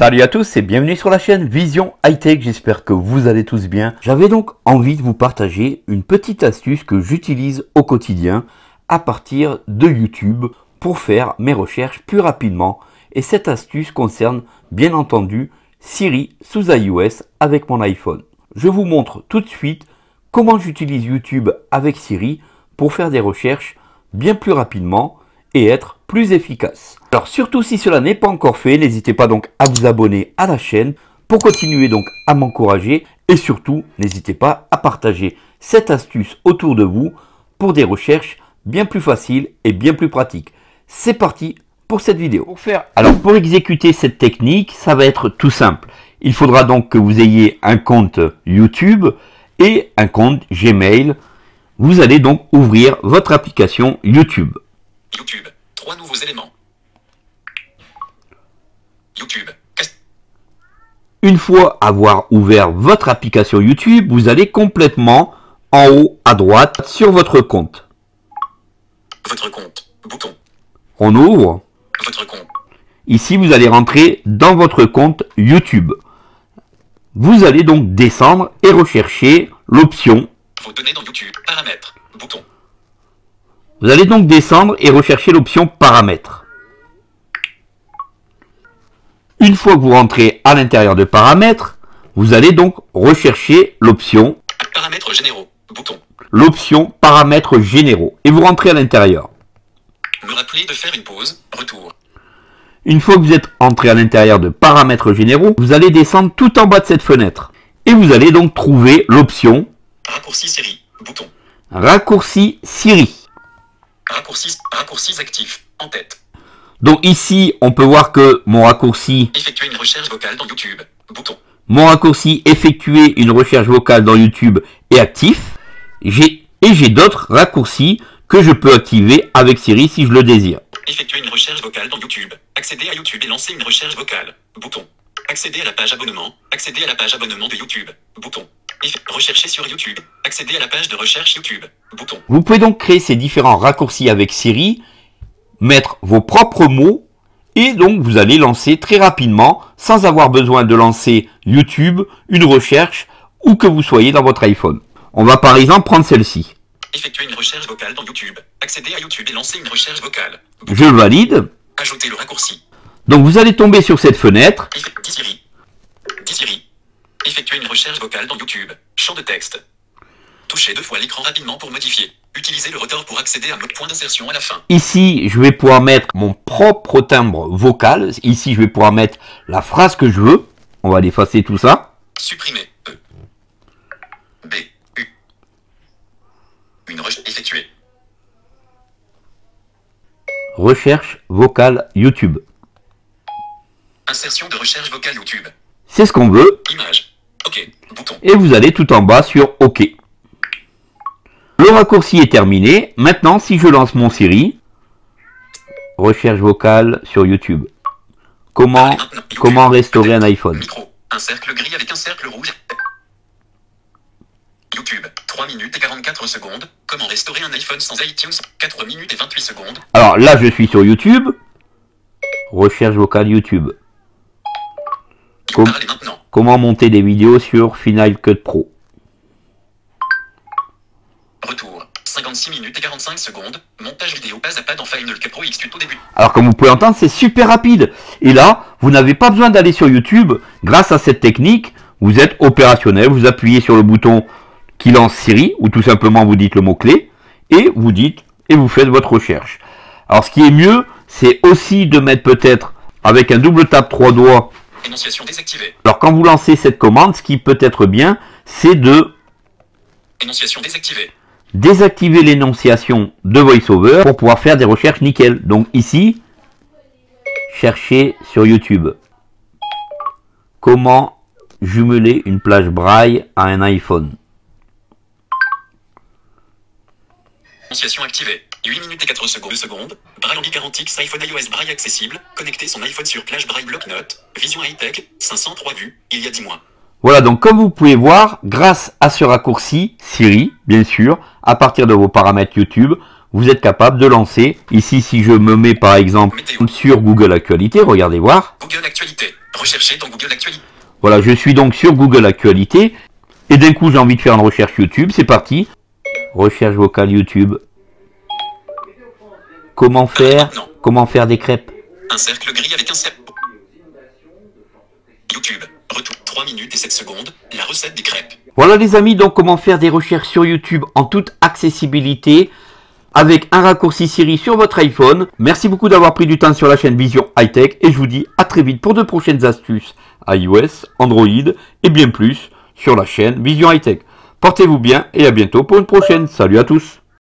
Salut à tous et bienvenue sur la chaîne Vision High-Tech, j'espère que vous allez tous bien. J'avais donc envie de vous partager une petite astuce que j'utilise au quotidien à partir de YouTube pour faire mes recherches plus rapidement. Et cette astuce concerne bien entendu Siri sous iOS avec mon iPhone. Je vous montre tout de suite comment j'utilise YouTube avec Siri pour faire des recherches bien plus rapidement et être plus efficace. Alors surtout si cela n'est pas encore fait, n'hésitez pas donc à vous abonner à la chaîne pour continuer donc à m'encourager et surtout n'hésitez pas à partager cette astuce autour de vous pour des recherches bien plus faciles et bien plus pratiques. C'est parti pour cette vidéo. Alors pour exécuter cette technique, ça va être tout simple. Il faudra donc que vous ayez un compte YouTube et un compte Gmail. Vous allez donc ouvrir votre application YouTube. YouTube, 3 nouveaux éléments. YouTube. Une fois avoir ouvert votre application YouTube, vous allez complètement en haut à droite sur votre compte. Votre compte, bouton. On ouvre. Votre compte. Ici, vous allez rentrer dans votre compte YouTube. Vous allez donc descendre et rechercher l'option. Vos données dans YouTube, paramètres, bouton. Vous allez donc descendre et rechercher l'option paramètres. Une fois que vous rentrez à l'intérieur de paramètres, vous allez donc rechercher l'option paramètres généraux, bouton. L'option paramètres généraux et vous rentrez à l'intérieur. Me rappeler de faire une pause, retour. Une fois que vous êtes entré à l'intérieur de paramètres généraux, vous allez descendre tout en bas de cette fenêtre et vous allez donc trouver l'option raccourci Siri, bouton. Raccourci Siri. Raccourcis actifs, en tête. Donc ici, on peut voir que mon raccourci... Effectuer une recherche vocale dans YouTube, bouton. Mon raccourci effectuer une recherche vocale dans YouTube est actif. Et j'ai d'autres raccourcis que je peux activer avec Siri si je le désire. Effectuer une recherche vocale dans YouTube. Accéder à YouTube et lancer une recherche vocale, bouton. Accéder à la page abonnement. Accéder à la page abonnement de YouTube, bouton. Rechercher sur YouTube. Accéder à la page de recherche YouTube. Bouton. Vous pouvez donc créer ces différents raccourcis avec Siri, mettre vos propres mots et donc vous allez lancer très rapidement, sans avoir besoin de lancer YouTube, une recherche, où que vous soyez dans votre iPhone. On va par exemple prendre celle-ci. Effectuer une recherche vocale dans YouTube. Accéder à YouTube et lancer une recherche vocale. Bouton. Je valide. Ajouter le raccourci. Donc vous allez tomber sur cette fenêtre. Dis Siri. Effectuer une recherche vocale dans YouTube. Champ de texte. Touchez 2 fois l'écran rapidement pour modifier. Utilisez le rotor pour accéder à un point d'insertion à la fin. Ici, je vais pouvoir mettre mon propre timbre vocal. Ici, je vais pouvoir mettre la phrase que je veux. On va effacer tout ça. Supprimer. E. B. U. Une recherche effectuée. Recherche vocale YouTube. Insertion de recherche vocale YouTube. C'est ce qu'on veut. Image. OK. Bouton. Et vous allez tout en bas sur OK. Le raccourci est terminé. Maintenant, si je lance mon Siri, recherche vocale sur YouTube. Comment restaurer un iPhone? Micro. Un cercle gris avec un cercle rouge. YouTube. 3 minutes et 44 secondes. Comment restaurer un iPhone sans iTunes? 4 minutes et 28 secondes. Alors là, je suis sur YouTube. Recherche vocale YouTube. Comment monter des vidéos sur Final Cut Pro. Retour. 56 minutes et 45 secondes. Montage vidéo pas à pas dans Final Cut Pro X tuto début. Alors comme vous pouvez entendre, c'est super rapide. Et là, vous n'avez pas besoin d'aller sur YouTube. Grâce à cette technique, vous êtes opérationnel. Vous appuyez sur le bouton qui lance Siri ou tout simplement vous dites le mot-clé et vous dites et vous faites votre recherche. Alors ce qui est mieux, c'est aussi de mettre peut-être avec un double tap 3 doigts. Énonciation désactivée. Alors quand vous lancez cette commande, ce qui peut être bien, c'est de énonciation désactivée. Désactiver l'énonciation de VoiceOver pour pouvoir faire des recherches nickel. Donc ici, chercher sur YouTube. Comment jumeler une plage braille à un iPhone. Énonciation activée. 8 minutes et 4 secondes, Braille en X40X, iPhone iOS Braille accessible, connecter son iPhone sur Plage Braille Bloc-Notes, Vision High-Tech, 503 vues, il y a 10 mois. Voilà, donc comme vous pouvez voir, grâce à ce raccourci, Siri, bien sûr, à partir de vos paramètres YouTube, vous êtes capable de lancer. Ici, si je me mets par exemple météo sur Google Actualité, regardez voir. Google Actualité, rechercher dans Google Actualité. Voilà, je suis donc sur Google Actualité. Et d'un coup, j'ai envie de faire une recherche YouTube. C'est parti. Recherche vocale YouTube. Comment faire des crêpes. Un cercle gris avec un cercle. YouTube. Retour 3 minutes et 7 secondes. La recette des crêpes. Voilà les amis, donc comment faire des recherches sur YouTube en toute accessibilité avec un raccourci Siri sur votre iPhone. Merci beaucoup d'avoir pris du temps sur la chaîne Vision High-Tech et je vous dis à très vite pour de prochaines astuces iOS, Android et bien plus sur la chaîne Vision High-Tech. Portez-vous bien et à bientôt pour une prochaine. Salut à tous.